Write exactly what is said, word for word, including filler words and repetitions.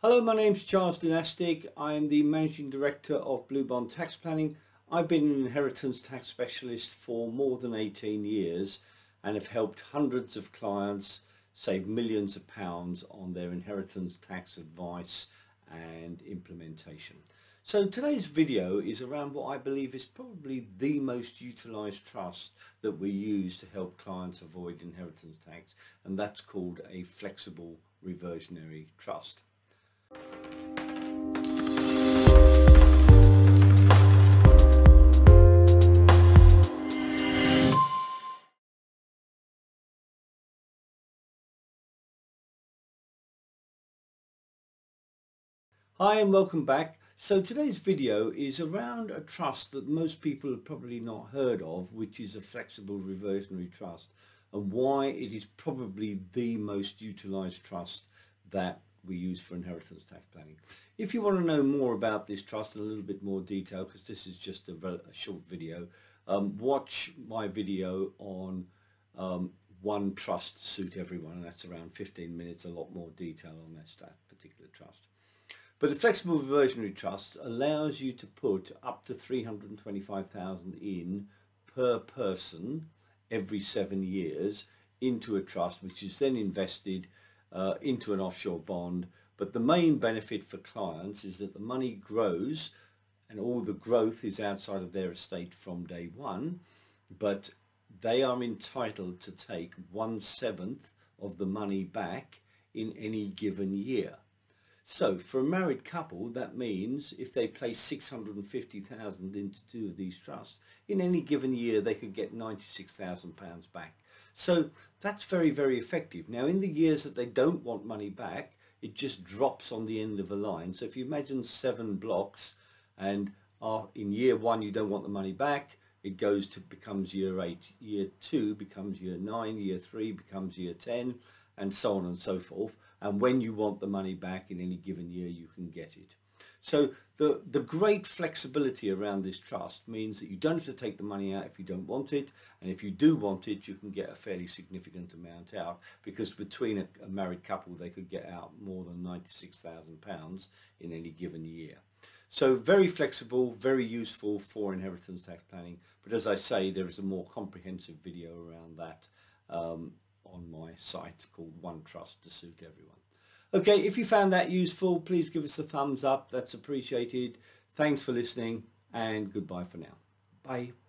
Hello, my name's Charles de Lastic. I am the Managing Director of Blue Bond Tax Planning. I've been an inheritance tax specialist for more than eighteen years and have helped hundreds of clients save millions of pounds on their inheritance tax advice and implementation. So today's video is around what I believe is probably the most utilised trust that we use to help clients avoid inheritance tax, and that's called a flexible reversionary trust. Hi and welcome back. So today's video is around a trust that most people have probably not heard of, which is a flexible reversionary trust, and why it is probably the most utilised trust that we use for inheritance tax planning. If you want to know more about this trust in a little bit more detail, because this is just a, a short video, um, watch my video on um, one trust to suit everyone, and that's around fifteen minutes, a lot more detail on this, that particular trust. But the flexible reversionary trust allows you to put up to three hundred and twenty-five thousand in per person every seven years into a trust, which is then invested Uh, into an offshore bond. But the main benefit for clients is that the money grows, and all the growth is outside of their estate from day one, but they are entitled to take one seventh of the money back in any given year. So for a married couple, that means if they place six hundred and fifty thousand into two of these trusts, in any given year they could get ninety-six thousand pounds back. So that's very, very effective. Now, in the years that they don't want money back, it just drops on the end of a line. So if you imagine seven blocks, and are in year one you don't want the money back, it goes to becomes year eight, year two becomes year nine, year three becomes year ten, and so on and so forth. And when you want the money back in any given year, you can get it. So the, the great flexibility around this trust means that you don't have to take the money out if you don't want it, and if you do want it, you can get a fairly significant amount out, because between a, a married couple they could get out more than ninety-six thousand pounds in any given year. So very flexible, very useful for inheritance tax planning, but as I say, there is a more comprehensive video around that um, on my site called One Trust to Suit Everyone. Okay, if you found that useful, please give us a thumbs up. That's appreciated. Thanks for listening, and goodbye for now. Bye.